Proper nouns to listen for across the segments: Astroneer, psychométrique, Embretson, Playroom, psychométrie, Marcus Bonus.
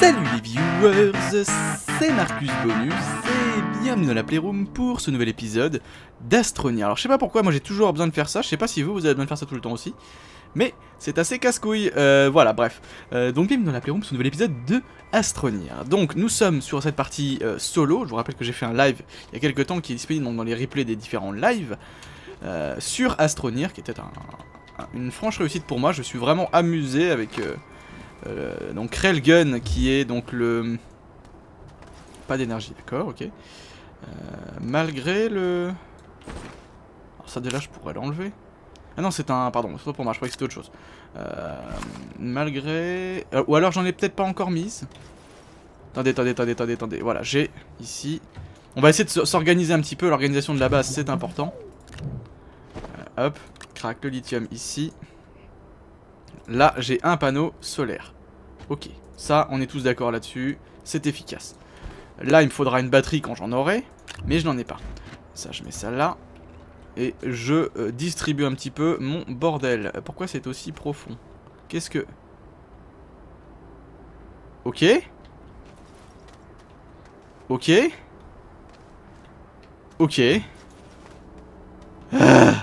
Salut les viewers, c'est Marcus Bonus et bienvenue dans la Playroom pour ce nouvel épisode d'Astroneer. Alors je sais pas pourquoi, moi j'ai toujours besoin de faire ça, je sais pas si vous avez besoin de faire ça tout le temps aussi, mais c'est assez casse-couille, voilà bref. Donc bienvenue dans la Playroom pour ce nouvel épisode de Astroneer. Donc nous sommes sur cette partie solo, je vous rappelle que j'ai fait un live il y a quelques temps qui est disponible dans les replays des différents lives sur Astroneer, qui était une franche réussite pour moi, je suis vraiment amusé avec... donc Railgun qui est donc le... Pas d'énergie, d'accord, ok. Malgré le... Alors ça déjà je pourrais l'enlever. Ah non c'est un... Pardon, c'est pas pour moi, je croyais que c'était autre chose. Malgré... Ou alors j'en ai peut-être pas encore mise. Attendez, voilà j'ai ici... On va essayer de s'organiser un petit peu, l'organisation de la base c'est important. Hop, crac, le lithium ici. Là, j'ai un panneau solaire. Ok, ça, on est tous d'accord là-dessus. C'est efficace. Là, il me faudra une batterie quand j'en aurai, mais je n'en ai pas. Ça, je mets ça là. Et je distribue un petit peu mon bordel. Pourquoi c'est aussi profond? Qu'est-ce que... Ok. Ok. Ok. Ah,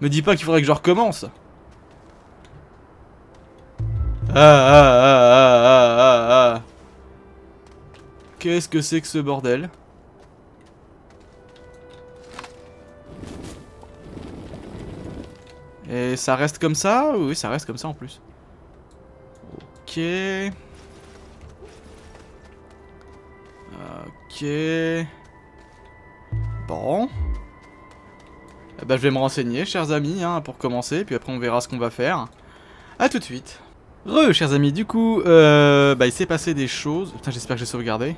me dis pas qu'il faudrait que je recommence. Qu'est-ce que c'est que ce bordel? Et ça reste comme ça? Oui, ça reste comme ça en plus. Ok. Ok. Bon. Eh ben, je vais me renseigner, chers amis, hein, pour commencer. Puis après, on verra ce qu'on va faire. A tout de suite. Re, chers amis, du coup, bah, il s'est passé des choses. Putain, j'espère que j'ai sauvegardé.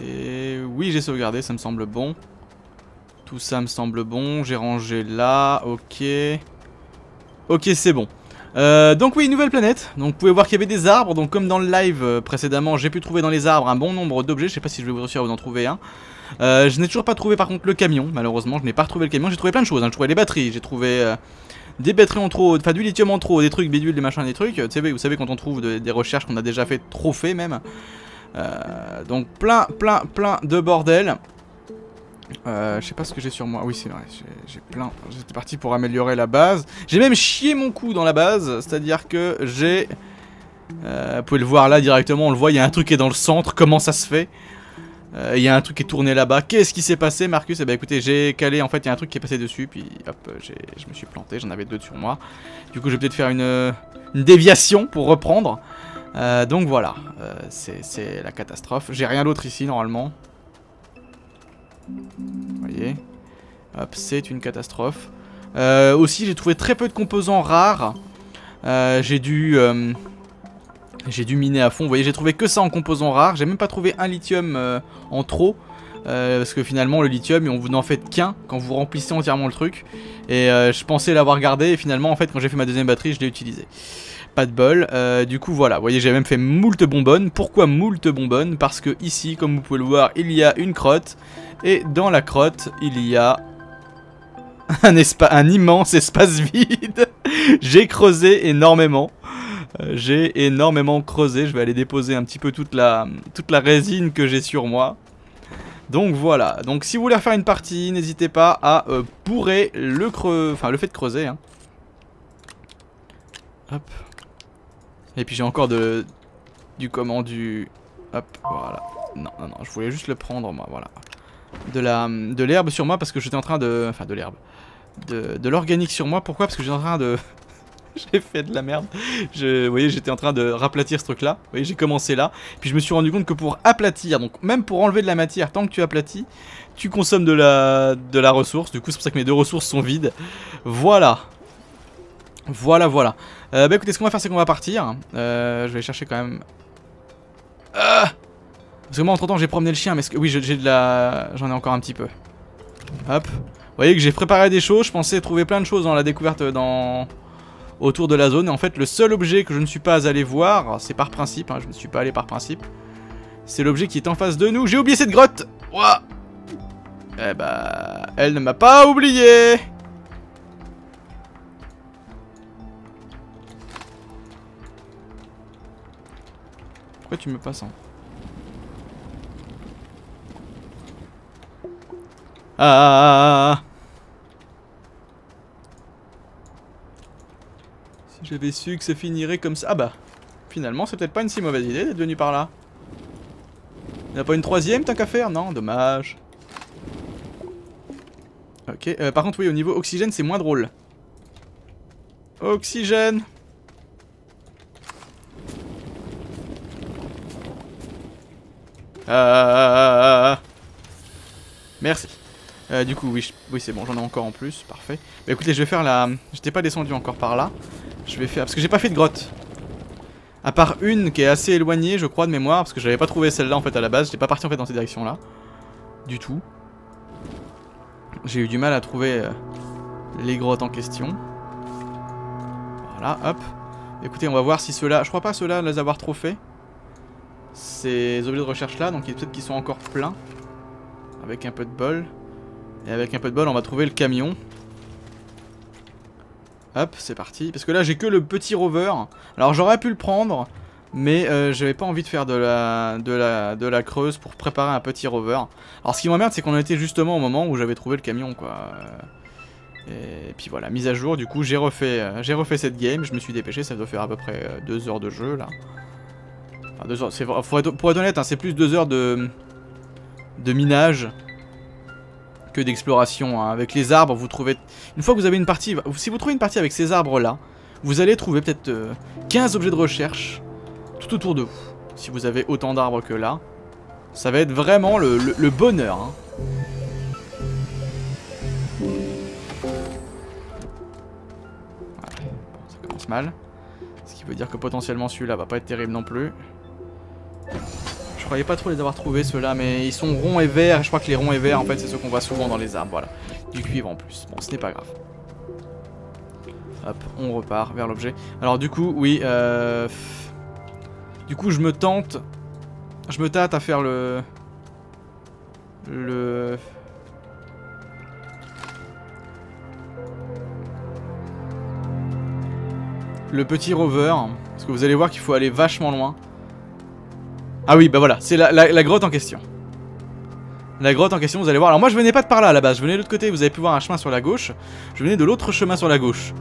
Et oui, j'ai sauvegardé, ça me semble bon. Tout ça me semble bon. J'ai rangé là, ok. Ok, c'est bon. Donc oui, nouvelle planète. Donc vous pouvez voir qu'il y avait des arbres. Donc comme dans le live précédemment, j'ai pu trouver dans les arbres un bon nombre d'objets. Je sais pas si je vais vous réussir à vous en trouver un. Je n'ai toujours pas trouvé par contre le camion, malheureusement. Je n'ai pas retrouvé le camion. J'ai trouvé plein de choses, hein. J'ai trouvé les batteries, j'ai trouvé... des batteries en trop, enfin du lithium en trop, des trucs bidules, des machins, des trucs. Vous savez quand on trouve des recherches qu'on a déjà fait, trop fait même. Donc plein de bordel. Je sais pas ce que j'ai sur moi. Oui c'est vrai, j'ai plein. J'étais parti pour améliorer la base. J'ai même chié mon coup dans la base, c'est-à-dire que j'ai... vous pouvez le voir là directement, on le voit, il y a un truc qui est dans le centre, comment ça se fait? Il y a un truc qui est tourné là-bas. Qu'est-ce qui s'est passé, Marcus? Eh ben écoutez, j'ai calé, en fait, il y a un truc qui est passé dessus, puis hop, je me suis planté, j'en avais deux sur moi. Du coup, je vais peut-être faire une déviation pour reprendre. Donc voilà, c'est la catastrophe. J'ai rien d'autre ici, normalement. Vous voyez? Hop, c'est une catastrophe. Aussi, j'ai trouvé très peu de composants rares. J'ai dû miner à fond, vous voyez j'ai trouvé que ça en composants rares, j'ai même pas trouvé un lithium en trop. Parce que finalement le lithium, on vous n'en fait qu'un quand vous remplissez entièrement le truc. Et je pensais l'avoir gardé et finalement en fait quand j'ai fait ma deuxième batterie je l'ai utilisé. Pas de bol, du coup voilà, vous voyez j'ai même fait moult bonbonnes. Pourquoi moult bonbonnes? Parce que ici comme vous pouvez le voir il y a une crotte. Et dans la crotte il y a un immense espace vide. J'ai creusé énormément. J'ai énormément creusé, je vais aller déposer un petit peu toute la résine que j'ai sur moi. Donc voilà, donc si vous voulez refaire une partie, n'hésitez pas à bourrer le fait de creuser. Hein. Hop. Et puis j'ai encore du... Hop, voilà. Non, je voulais juste le prendre moi, voilà. De l'herbe sur moi parce que j'étais en train de... Enfin de l'herbe. De l'organique sur moi, pourquoi? Parce que j'étais en train de... J'ai fait de la merde. Vous voyez, j'étais en train de raplatir ce truc-là. Vous voyez, j'ai commencé là. Puis je me suis rendu compte que pour aplatir, donc même pour enlever de la matière, tant que tu aplatis, tu consommes de la ressource. Du coup, c'est pour ça que mes deux ressources sont vides. Voilà. Voilà. Bah écoutez, ce qu'on va faire, c'est qu'on va partir. Je vais chercher quand même... Parce que moi, entre-temps, j'ai promené le chien. Mais oui, j'ai de la... J'en ai encore un petit peu. Hop. Vous voyez que j'ai préparé des choses. Je pensais trouver plein de choses dans la découverte autour de la zone, et en fait le seul objet que je ne suis pas allé voir, c'est par principe, hein, je ne suis pas allé par principe, c'est l'objet qui est en face de nous. J'ai oublié cette grotte. Ouah. Eh bah, elle ne m'a pas oublié. Pourquoi tu me passes en... Ah, si j'avais su que ça finirait comme ça... Ah bah, finalement c'est peut-être pas une si mauvaise idée d'être venu par là. Il n'y a pas une troisième tant qu'à faire? Non, dommage. Ok, par contre oui, au niveau oxygène c'est moins drôle. Oxygène. Merci. Du coup, oui c'est bon, j'en ai encore en plus, parfait. Bah écoutez, je vais faire la... J'étais pas descendu encore par là. Je vais faire... Parce que j'ai pas fait de grotte. À part une qui est assez éloignée, je crois, de mémoire. Parce que j'avais pas trouvé celle-là en fait à la base. J'étais pas parti en fait dans cette direction-là. Du tout. J'ai eu du mal à trouver les grottes en question. Voilà, hop. Écoutez, on va voir si ceux-là... Je crois pas ceux-là les avoir trop fait. Ces objets de recherche-là, donc peut-être qu'ils sont encore pleins. Avec un peu de bol. Et avec un peu de bol, on va trouver le camion. Hop, c'est parti. Parce que là, j'ai que le petit rover. Alors, j'aurais pu le prendre, mais j'avais pas envie de faire de la creuse pour préparer un petit rover. Alors, ce qui m'emmerde, c'est qu'on était justement au moment où j'avais trouvé le camion, quoi. Et puis voilà, mise à jour. Du coup, j'ai refait cette game. Je me suis dépêché. Ça doit faire à peu près 2 heures de jeu, là. Enfin, 2 heures. Pour être honnête, hein, c'est plus 2 heures de minage que d'exploration, hein. Avec les arbres, vous trouvez... Une fois que vous avez une partie... Si vous trouvez une partie avec ces arbres-là, vous allez trouver peut-être 15 objets de recherche tout autour de vous. Si vous avez autant d'arbres que là, ça va être vraiment le bonheur, hein. Ouais, bon, ça commence mal. Ce qui veut dire que potentiellement celui-là va pas être terrible non plus. Je croyais pas trop les avoir trouvés ceux-là, mais ils sont ronds et verts. Je crois que les ronds et verts en fait c'est ceux qu'on voit souvent dans les arbres, voilà. Du cuivre en plus, bon ce n'est pas grave. Hop, on repart vers l'objet. Alors du coup, oui, du coup je me tâte à faire le... le petit rover, parce que vous allez voir qu'il faut aller vachement loin. Ah oui, bah voilà, c'est la grotte en question. La grotte en question, vous allez voir. Alors moi, je venais pas de par là à la base, je venais de l'autre côté. Vous avez pu voir un chemin sur la gauche. Je venais de l'autre chemin sur la gauche.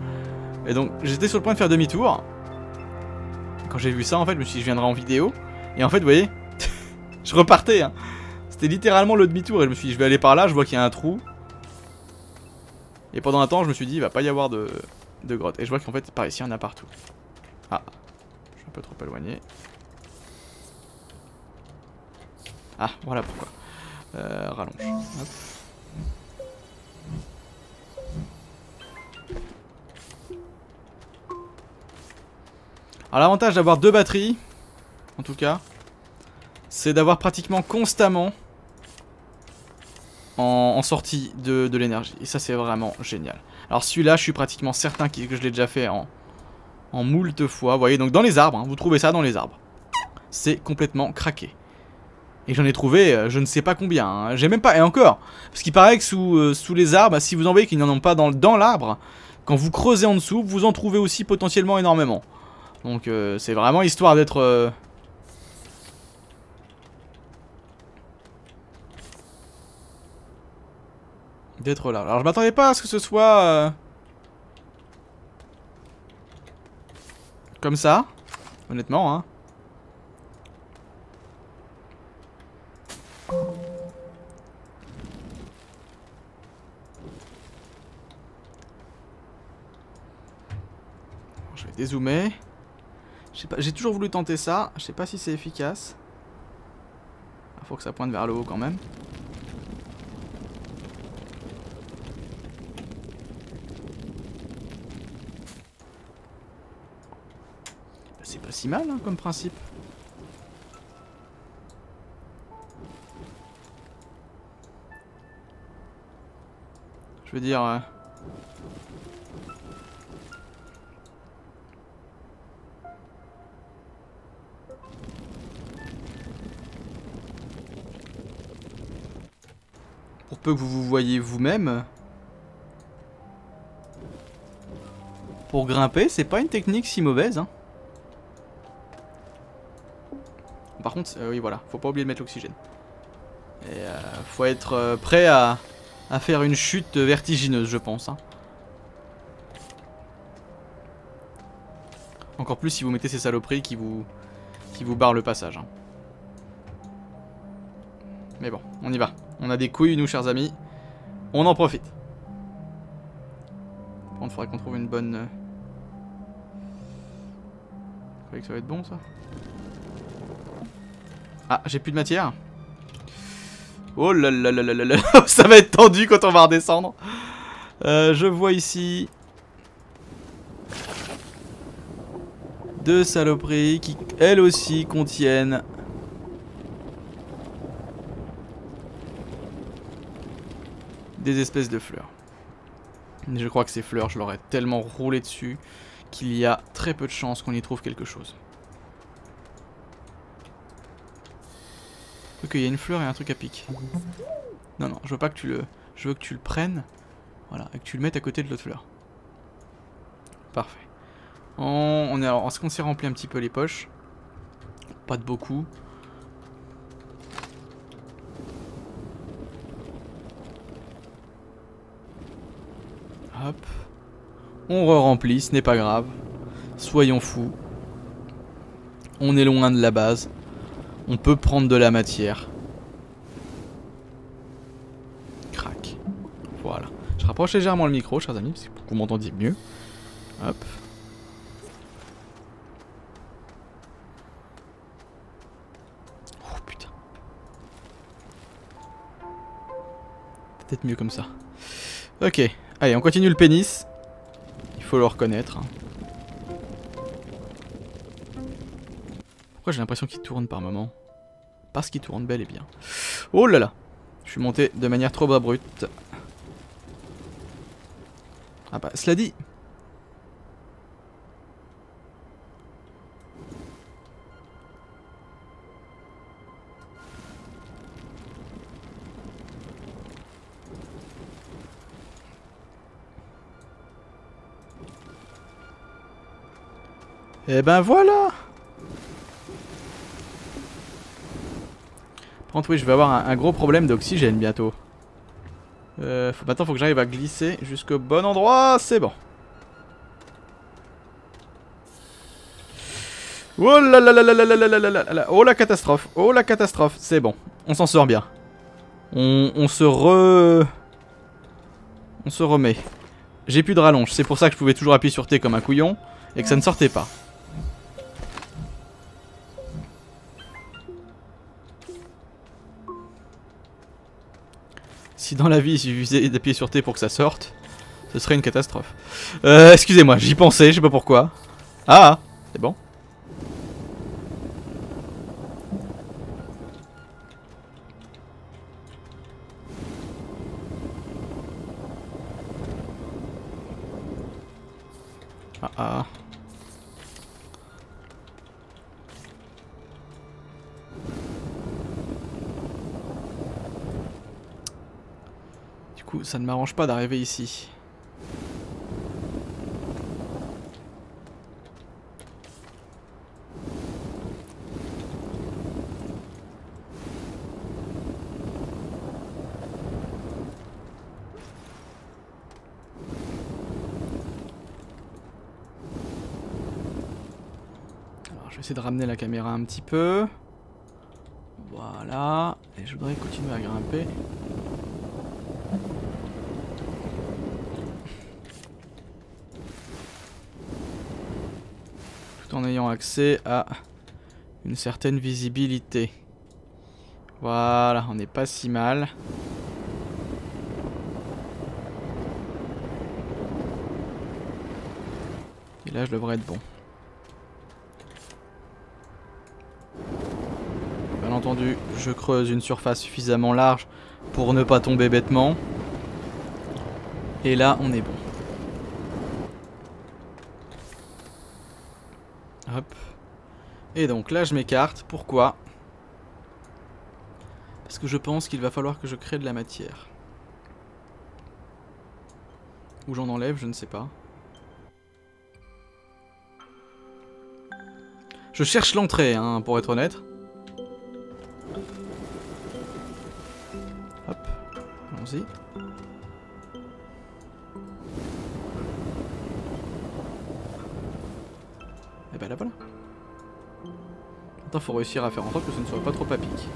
Et donc, j'étais sur le point de faire demi-tour. Quand j'ai vu ça, en fait, je me suis dit, je viendrai en vidéo. Et en fait, vous voyez, je repartais, hein. C'était littéralement le demi-tour. Et je me suis dit, je vais aller par là, je vois qu'il y a un trou. Et pendant un temps, je me suis dit, il va pas y avoir de grotte. Et je vois qu'en fait, par ici, il y en a partout. Ah, je suis un peu trop éloigné. Ah, voilà pourquoi. Rallonge. Hop. Alors l'avantage d'avoir 2 batteries, en tout cas, c'est d'avoir pratiquement constamment en sortie de l'énergie. Et ça c'est vraiment génial. Alors celui-là, je suis pratiquement certain que je l'ai déjà fait en moult fois. Vous voyez, donc dans les arbres, hein, vous trouvez ça dans les arbres. C'est complètement craqué. Et j'en ai trouvé je ne sais pas combien, hein. J'ai même pas, et encore, parce qu'il paraît que sous les arbres, si vous en voyez qu'ils n'en ont pas dans l'arbre, quand vous creusez en dessous, vous en trouvez aussi potentiellement énormément. Donc c'est vraiment histoire d'être... d'être là. Alors je m'attendais pas à ce que ce soit... comme ça, honnêtement, hein. Je vais dézoomer. J'ai toujours voulu tenter ça. Je sais pas si c'est efficace. Il faut que ça pointe vers le haut quand même. C'est pas si mal, hein, comme principe. Je veux dire... Pour peu que vous vous voyez vous-même, pour grimper, c'est pas une technique si mauvaise, hein. Par contre, oui, voilà, faut pas oublier de mettre l'oxygène. Et faut être prêt à faire une chute vertigineuse, je pense. Hein. Encore plus si vous mettez ces saloperies qui vous barrent le passage. Hein. Mais bon, on y va. On a des couilles, nous, chers amis. On en profite. Par contre, faudrait qu'on trouve une bonne... Vous croyez que ça va être bon, ça? Ah, j'ai plus de matière. Oh là là là là là là. Ça va être tendu quand on va redescendre. Je vois ici... deux saloperies qui, elles aussi, contiennent... des espèces de fleurs. Et je crois que ces fleurs, je leur ai tellement roulé dessus qu'il y a très peu de chances qu'on y trouve quelque chose. Ok, il y a une fleur et un truc à pique. Non, non, je veux pas que tu le... je veux que tu le prennes, voilà, et que tu le mettes à côté de l'autre fleur. Parfait. Est-ce qu'on s'est rempli un petit peu les poches? Pas de beaucoup. Hop. On re-remplit, ce n'est pas grave. Soyons fous. On est loin de la base. On peut prendre de la matière. Crac. Voilà. Je rapproche légèrement le micro, chers amis, parce que vous m'entendiez mieux. Hop. Oh putain. Peut-être mieux comme ça. Ok. Allez, on continue le pénis. Il faut le reconnaître. Pourquoi j'ai l'impression qu'il tourne par moment? Parce qu'il tourne bel et bien. Oh là là! Je suis monté de manière trop abrupte. Ah bah, cela dit... Et ben voilà! Par contre, oui, je vais avoir un gros problème d'oxygène bientôt. Maintenant, faut que j'arrive à glisser jusqu'au bon endroit. C'est bon. Oh là là là là là là là là là. Oh la catastrophe! Oh la catastrophe! C'est bon. On s'en sort bien. On se remet. J'ai plus de rallonge. C'est pour ça que je pouvais toujours appuyer sur T comme un couillon et que ça ne sortait pas. Si dans la vie il suffisait d'appuyer sur T pour que ça sorte, ce serait une catastrophe. Excusez-moi, j'y pensais, je sais pas pourquoi. Ah, c'est bon. Ah ah. Ça ne m'arrange pas d'arriver ici. Alors, je vais essayer de ramener la caméra un petit peu. Voilà. Et je voudrais continuer à grimper. En ayant accès à une certaine visibilité. Voilà, on n'est pas si mal. Et là, je devrais être bon. Bien entendu, je creuse une surface suffisamment large pour ne pas tomber bêtement. Et là, on est bon. Hop. Et donc là je m'écarte, pourquoi? Parce que je pense qu'il va falloir que je crée de la matière. Ou j'en enlève, je ne sais pas. Je cherche l'entrée, hein, pour être honnête. Allons-y. Et bah là voilà. Maintenant faut réussir à faire en sorte que ce ne soit pas trop à pic.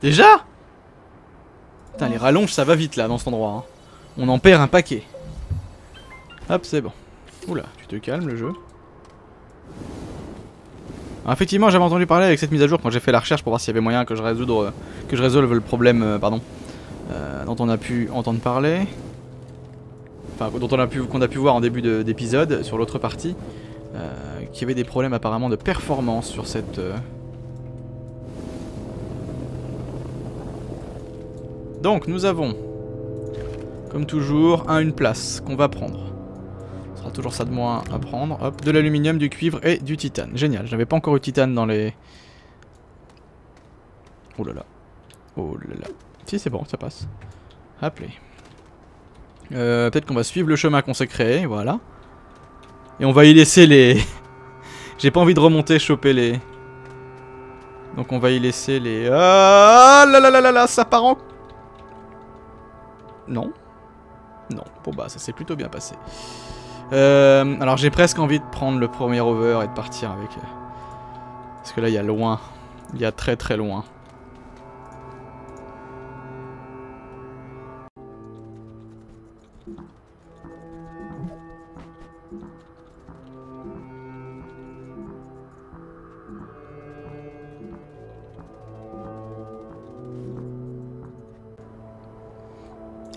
Déjà ? Putain, les rallonges ça va vite là dans cet endroit. Hein. On en perd un paquet. Hop, c'est bon. Oula, tu te calmes le jeu. Alors, effectivement, j'avais entendu parler avec cette mise à jour quand j'ai fait la recherche pour voir s'il y avait moyen que je résolve le problème dont on a pu entendre parler. Enfin, qu'on a pu voir en début d'épisode sur l'autre partie. Qu'il y avait des problèmes apparemment de performance sur cette... Donc nous avons, comme toujours, une place qu'on va prendre. Ce sera toujours ça de moins à prendre. Hop, de l'aluminium, du cuivre et du titane. Génial, je n'avais pas encore eu titane dans les... Oh là là. Oh là là. Si c'est bon, ça passe. Appelez. Peut-être qu'on va suivre le chemin qu'on s'est créé, voilà. Et on va y laisser les... J'ai pas envie de remonter, choper les... Donc on va y laisser les... Ah là là là là là, ça part en... Non. Non. Bon bah ça s'est plutôt bien passé. Alors j'ai presque envie de prendre le premier over et de partir avec... Parce que là il y a loin. Il y a très très loin.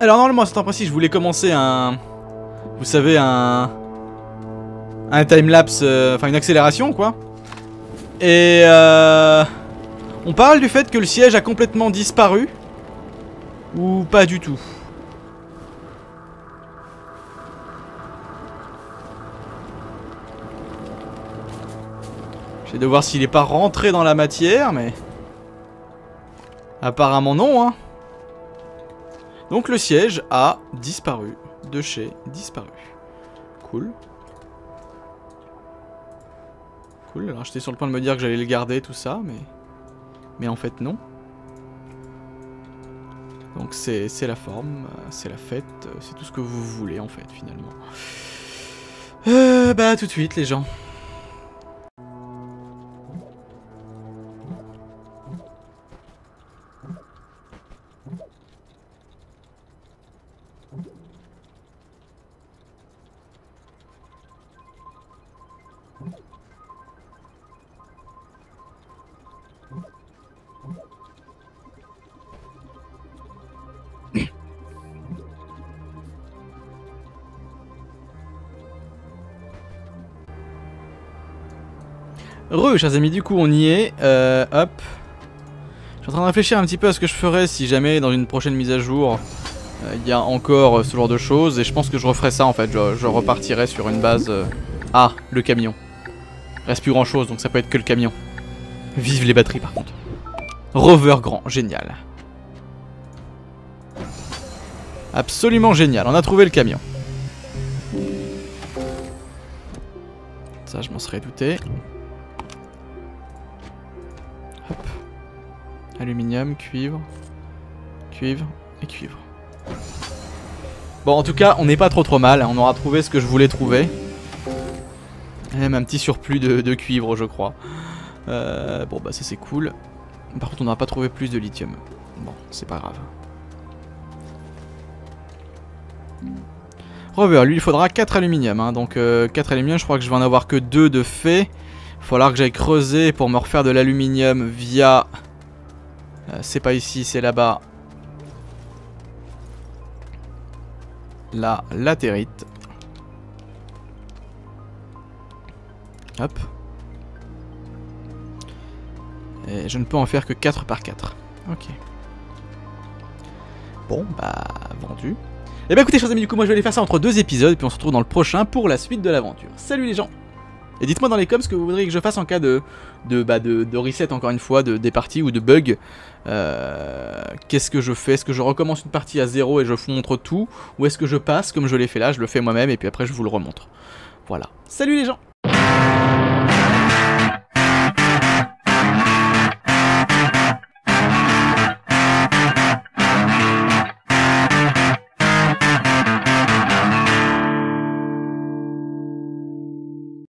Alors normalement à ce temps précis je voulais commencer un... Vous savez un timelapse, enfin une accélération quoi. Et on parle du fait que le siège a complètement disparu. Ou pas du tout. J'essaie de voir s'il est pas rentré dans la matière mais... Apparemment non hein. Donc le siège a disparu, de chez disparu. Cool. Cool, alors j'étais sur le point de me dire que j'allais le garder, tout ça, mais... Mais en fait non. Donc c'est la forme, c'est la fête, c'est tout ce que vous voulez en fait finalement. Bah tout de suite les gens. Re, chers amis, du coup on y est, hop. Je suis en train de réfléchir un petit peu à ce que je ferais si jamais dans une prochaine mise à jour il y a encore ce genre de choses. Et je pense que je referai ça en fait, je repartirai sur une base... Ah, le camion. Reste plus grand chose donc ça peut être que le camion. Vive les batteries par contre. Rover grand, génial. Absolument génial, on a trouvé le camion. Ça je m'en serais douté. Aluminium, cuivre, cuivre et cuivre. Bon, en tout cas, on n'est pas trop mal. On aura trouvé ce que je voulais trouver. Même un petit surplus de cuivre, je crois. Bon, bah ça c'est cool. Par contre, on n'aura pas trouvé plus de lithium. Bon, c'est pas grave. Rover, lui, il faudra 4 aluminium. Hein, donc 4 aluminium, je crois que je vais en avoir que 2 de fait. Il va falloir que j'aille creuser pour me refaire de l'aluminium via... c'est pas ici, c'est là-bas. Là, latérite. Hop. Et je ne peux en faire que 4 par 4. Ok. Bon, bah, vendu. Et bah écoutez, chers amis, du coup, moi je vais aller faire ça entre 2 épisodes, puis on se retrouve dans le prochain pour la suite de l'aventure. Salut les gens! Et dites-moi dans les coms ce que vous voudriez que je fasse en cas de reset, encore une fois, des parties ou de bugs. Qu'est-ce que je fais? Est-ce que je recommence une partie à zéro et je vous montre tout? Ou est-ce que je passe comme je l'ai fait là, je le fais moi-même et puis après je vous le remontre? Voilà. Salut les gens!